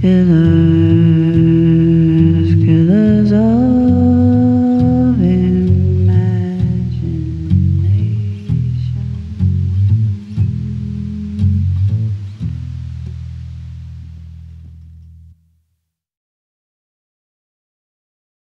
Hello.